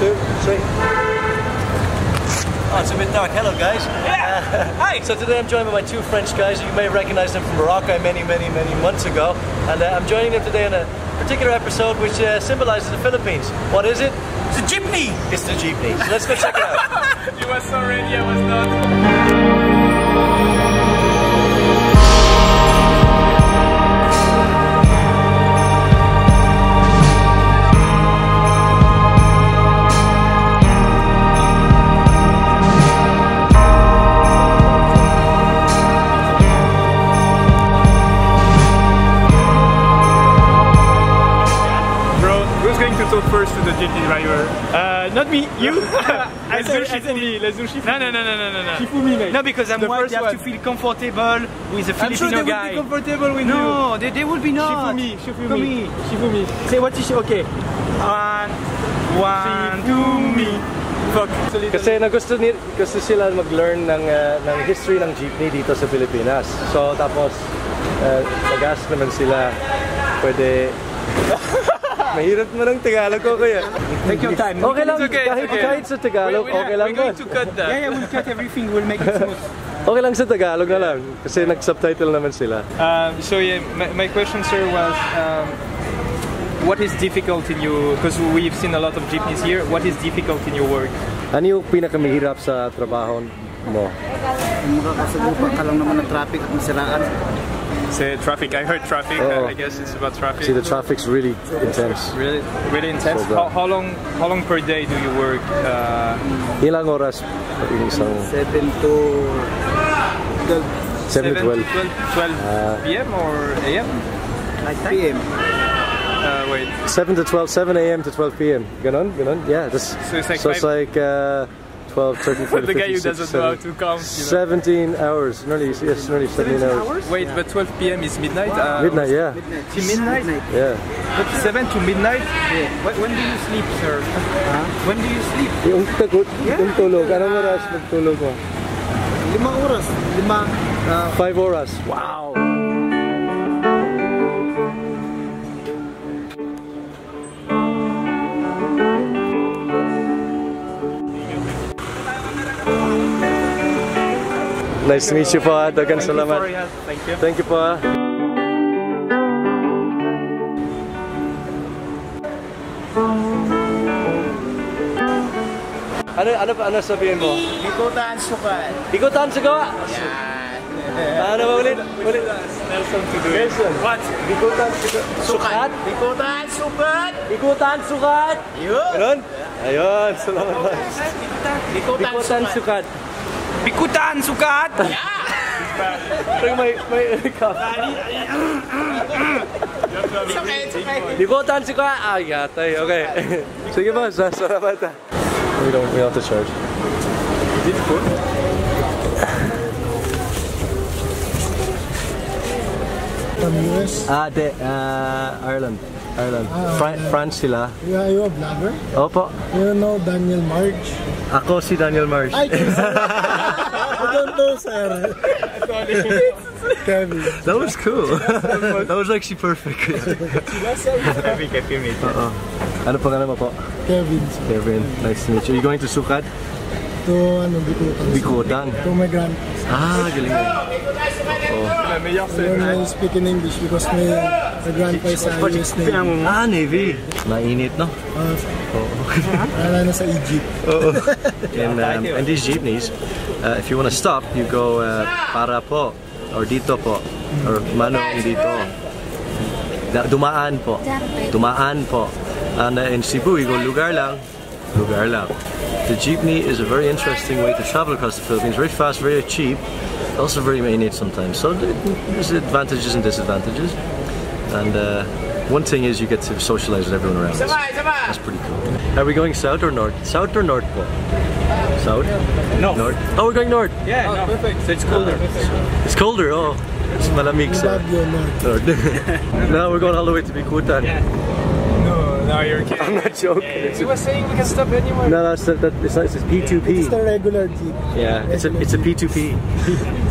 two, three. Oh, it's a bit dark. Hello, guys. Yeah. Hi. So today I'm joined by my two French guys. You may recognize them from Boracay many months ago. And I'm joining them today on a particular episode which symbolizes the Philippines. What is it? It's the jeepney. It's the jeepney. So let's go check it out. You were so ready, I was not. First to the jeepney driver. Not me, you? Let's do Shifumi. Let's do Shifumi. No. Shifumi, mate. No, because I'm white, you have to feel comfortable with a Filipino guy. I'm sure they will be comfortable with you. No, they will be not. Shifumi. Say what is okay. One, Shifumi. Kasi gusto sila mag-learn ng history ng jeepney dito sa Pilipinas. So tapos tagas naman sila pwede. Mahirap mo ng Tagalog ko kaya. Take your time. Okay lang, kahit sa Tagalog, okay lang. We're going to cut that. Yeah, we'll cut everything, we'll make it smooth. Okay lang sa Tagalog na lang, kasi nag-subtitle naman sila. So yeah, my question, sir, was what is difficult in you, because we've seen a lot of jeepneys here, what is difficult in your work? Ano yung pinakamahirap sa trabaho mo? Makakasagupa ka lang naman ng traffic at masiraan. Say traffic. I heard traffic. Oh. I guess it's about traffic. See, the traffic's really intense. Really intense. So how long per day do you work? Ilang oras? 7 to 12. 7 to 12. 12 p.m. or a.m. p.m. Wait. 7 a.m. to 12 p.m. Ganon. Yeah. So it's like 12, 13, 14, the guy who doesn't know how to count. 17 hours. Nearly 17 hours. Wait, yeah. But 12 p.m. is midnight? Wow. Midnight, yeah. Till midnight? Yeah. But 7 to midnight? Yeah. When do you sleep, sir? Huh? When do you sleep? Yung tagot, yung tulog. Anong oras magtulog mo? 5 oras. 5 oras. Wow. Nice to meet you, Pa. Dagan salamat. Thank you, Pa. Ano sabihin mo? Bicutan, Sucat. Bicutan, Sucat? Yeah. Ano ba ulit? Nelson to do it. Nelson. What? Bicutan, Sucat. Bicutan, Sucat. Bicutan, Sucat. Ayun. Ganun? Ayun. Salamat pa. Bicutan, Sucat. Bicutan, Sucat! Yeah! It's okay. Bicutan, Sucat! Ah, yeah, okay. Sige ba, salamat. We don't have to charge. Is it food? From US? Ireland. France sila. Yeah, you a blogger? Opo. You know Daniel Marsh? Ako si Daniel Marsh. I don't know, sir. Kevin. That was cool. That was actually perfect. Happy meeting. Ano pangalan mo po? Kevin. Nice to meet you. Are you going to Sucat? To Bicutan. To my grandparents. Ah, galing. I don't speak in English because my grandpa is Irish Navy. Ah, Navy. Mainit, no? Nasa Egypt. And these jeepneys, if you want to stop, you go para po, or dito po, or manong dito. Dumaan po. And in Cebu, you go lugar lang. The jeepney is a very interesting way to travel across the Philippines. Very fast, very cheap, also very mainit sometimes. So there's advantages and disadvantages. And one thing is you get to socialize with everyone around. That's pretty cool. Are we going south or north? South or north? South? No. North. Oh, we're going north. Yeah, oh, no. Perfect. So it's colder. It's colder. Oh, it's malamig. Now we're going all the way to Bicutan. Yeah. No, you're kidding. I'm not joking. Yeah. You were saying we can stop anywhere. No, it's not. It's P2P. It's the regular jeep. Yeah, it's a P2P.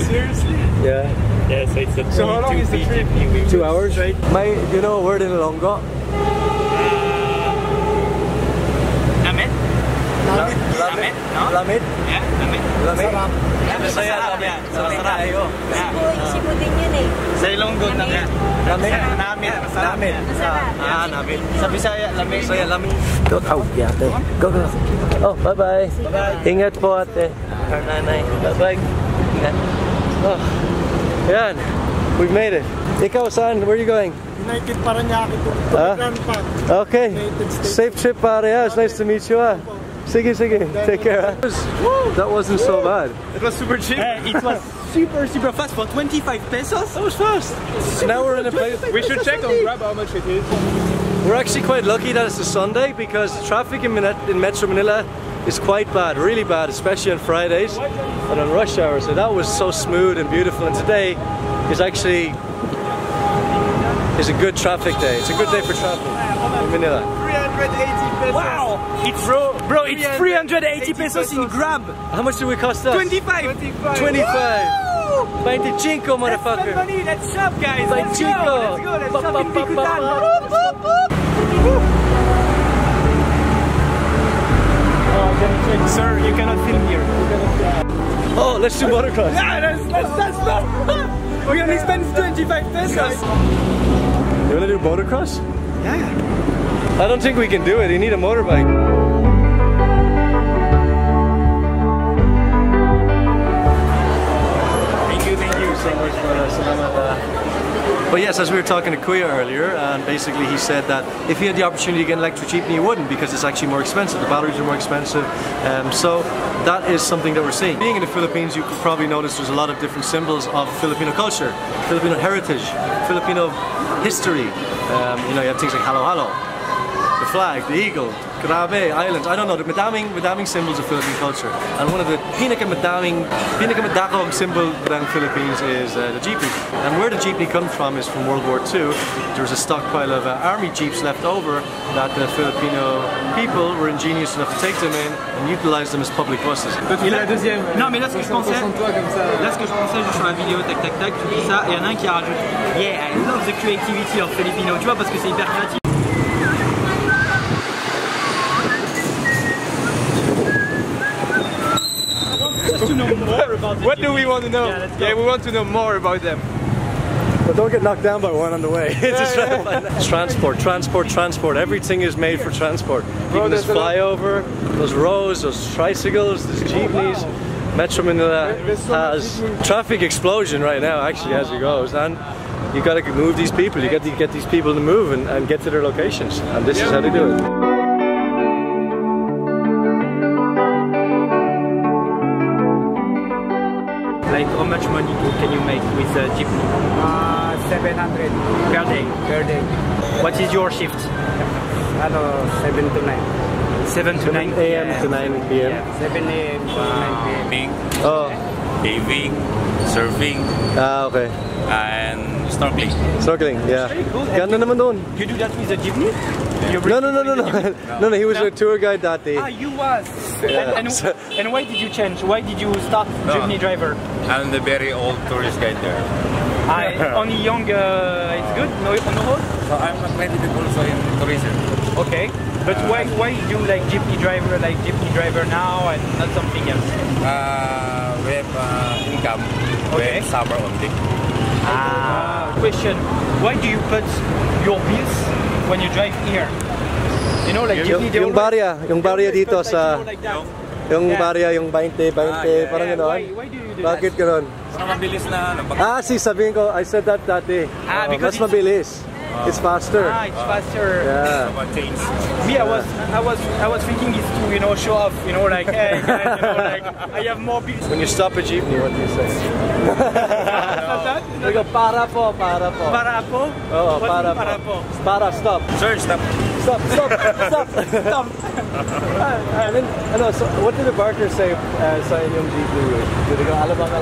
Seriously? Yeah. Yeah, so it's a P2P. So how long is the trip? 2 hours, right? Do you know a word in Ilonggo? Amen? No? Lamit? Yeah, lamit. Lamit? Sarap. Yeah, masarap yan. Masarap. Isipo din yun eh. Sa Ilonggo na yan. Lamit? Lamit. Lamit. Masarap. Ah, lamit. Sa Bisaya, lamit. Bisaya, lamit. Go, ate. Go, go. Oh, bye-bye. Ingat po, ate. Our nanay. Bye-bye. Ingat. Oh. Ayan. We've made it. Ikaw, son, where are you going? United Paranaque to Grand Park. Okay. Safe trip, pare. It's nice to meet you. Sige, sige. Take care. That wasn't so bad. It was super cheap. It was super, super fast for 25 pesos. That was fast. Now we're in a place. We should check on Grab how much it is. We're actually quite lucky that it's a Sunday because the traffic in Metro Manila is quite bad, really bad, especially on Fridays and on rush hour. So that was so smooth and beautiful. And today is actually. It's a good traffic day. It's a good day for traffic in Manila. 380 pesos. Wow! It's bro, it's 380 pesos in Grab. How much did we cost us? 25. 25. 25. 25, motherfucker. Let's shop, guys. Let's go. Let's go. Let's shop in Bicutan. Sir, you cannot film here. Oh, let's do motocross. Yeah, that's not. We only spend 25 pesos. You want to do motocross? Yeah. I don't think we can do it. You need a motorbike. Thank you, thank you. Thank you for salamat. But yes, as we were talking to Kuya earlier, and basically he said that if he had the opportunity to get an electric Jeepney, he wouldn't because it's actually more expensive. The batteries are more expensive. So that is something that we're seeing. Being in the Philippines, you could probably notice there's a lot of different symbols of Filipino culture, Filipino heritage, Filipino history. You know, you have things like halo halo, the flag, the eagle, grabe, islands. I don't know, the madaming symbols of Philippine culture. And one of the pinaka madakong symbol in the Philippines is the jeepney. And where the jeepney comes from is from World War II. There was a stockpile of army jeeps left over that the Filipino people were ingenious enough to take them in and utilize them as public buses. Et la deuxième. Non mais là ce que je pensais, juste sur la vidéo, tac tac tac, tu dis ça et y en a un qui rajoute, yeah, I love the creativity of Filipino, tu vois, parce que c'est hyper créatif. What do we want to know? Yeah, we want to know more about them. But don't get knocked down by one on the way. Transport. Everything is made for transport. Even this flyover, those roads, those tricycles, those jeepneys. Metro Manila has traffic explosion right now, actually, as it goes. And you got to move these people. You got to get these people to move and get to their locations. And this is how they do it. Like how much money can you make with a jeepney? 700 per day. Per day. What is your shift? I don't know, 7 to 9. 7 to 9 a.m. to 9 p.m. Yeah. 7 a.m. to 9 p.m. Oh, diving, surfing. Ah, okay. And snorkeling. Snorkeling, yeah. Ganda naman doon. You do that with a jeepney? No, he was a tour guide that day. Ah, you was? Yeah. And why did you change? Why did you start jeepney driver? I'm the very old tourist guide there. Only young, it's good? No old? So I'm accredited also in tourism. Okay, but why you like jeepney driver now and not something else? We have income, we have summer only. Question, why do you put your bills when you drive here? You know, like yung barya dito sa yung 20, parang ganoon. Why do you do that? Bakit ganoon? Mas mabilis na si sabihin ko, I said that dati. Mas mabilis. It's faster. It's faster. Yeah. Me, I was thinking it's to, you know, show off, you know, like, hey guys, you know, like, I have more bills. When you stop a jeepney, what do you say? We go para po. Para po? Oh, para po. Para, stop. Sir, stop. Stop. I mean, I know, so what did the barker say sa inyong jeepney? Did they go, Alabang,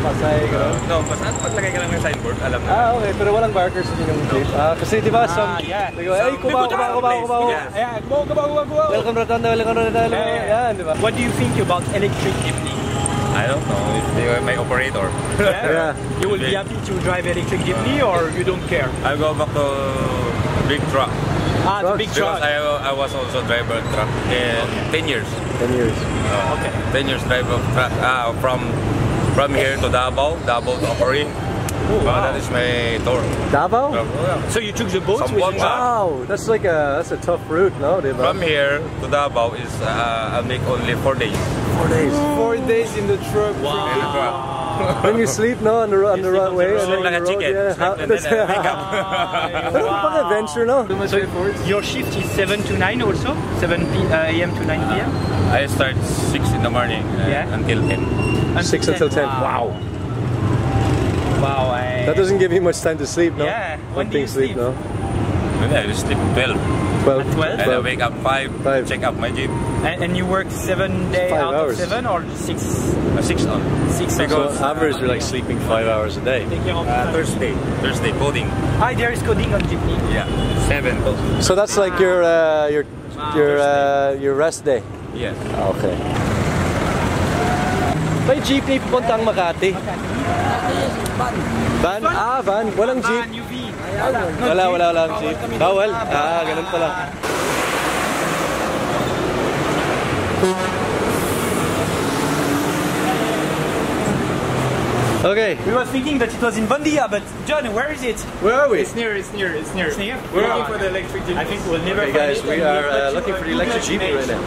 Pasay? No, Pasay, paglagay ka lang ng signboard, alam na. Okay, pero walang barkers sa inyong jeep. Kasi diba, some, they go, hey, kubaw. Yeah, kubaw. Welcome, Rotunda. Yeah, diba? What do you think about electric jeepney? I don't know, if they were my operator. Yeah? You will be happy to drive electric jeepney or you don't care? I'll go back to big truck. Ah, the big truck. Because I was also driver of truck. Okay. 10 years. 10 years. Okay. 10 years driver of truck. From here to Davao to Coron. Oh, wow. That is my tour. Davao? Yeah. So you took the boat? Wow, that's like a tough route, no? From here to Davao is I make only 4 days. 4 days. Oh. 4 days in the truck. Wow. In the truck. When you sleep, no, on the right way, and then like a chicken, yeah. That's an adventure, no. So your shift is 7 to 9, also 7 a.m. to 9 p.m. I start 6 in the morning until 10. Until 6 until 10. Wow. Wow. That doesn't give you much time to sleep, no. Yeah. When do you sleep? No. Maybe I just sleep at 12. 12. At 12. And I wake up 5. Check up my gym. And you work 7 days out hours. Of 7 or 6? 6 on. 6 because so average we're like sleeping 5 hours a day. Thursday coding. Ah, there is coding on Jeepney. Yeah. 7. So that's like your rest day. Yeah. Okay. May jeepney papuntang Makati. Van? Ah, van. Walang jeep. Wala jeep. Bawal. Ah, ganun pala. Okay. We were thinking that it was in Bandia, but John, where is it? Where are we? It's near. It's near? We're looking for the electric jeep. I think we'll never find it. Okay guys, we are looking for the electric jeep right now.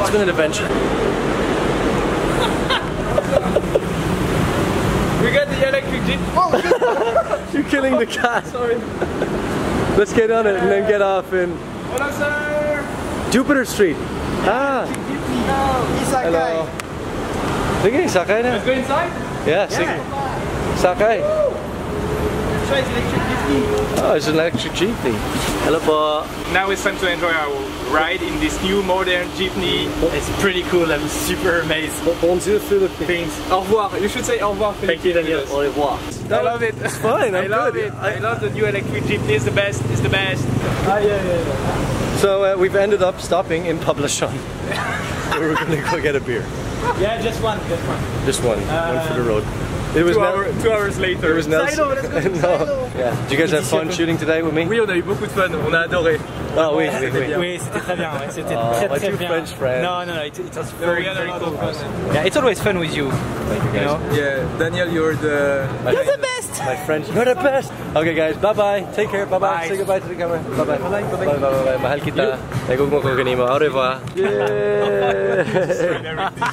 It's been an adventure. We got the electric jeep. Oh! You're killing the cat. Sorry. Let's get on it and then get off in... Hello sir! Jupiter Street. Ah! Hello. Look at Isakai now. Let's go inside? Yeah, Isakai. Oh, it's an electric jeepney. Hello, Bob. Now it's time to enjoy our ride in this new modern jeepney. It's pretty cool. I'm super amazed. Bonjour, Philippines. Au revoir. You should say au revoir, Philippines. Thank you, Daniel. Au revoir. I love it. It's fine. I love it. I love the new electric jeepney. It's the best. It's the best. Ah, yeah. So we've ended up stopping in Poblacion. We're gonna go get a beer. Yeah, just one. One for the road. It was two hours later. It was nuts. No. Yeah. Did you guys have fun shooting today with me? Oui, on a eu beaucoup de fun. On a adoré. Oh, oui, c'était très bien. C'était très bien. French friends. No. It was very cool. Yeah, it's always fun with you. Thank you guys. Yeah, Daniel, you're the best. My friend, you're the best. Okay, guys. Bye bye. Take care. Bye bye. Say goodbye to the camera. Bye bye. Bye bye. Mahal kita. Nagugmok ko kanimo. Au revoir. Yeah.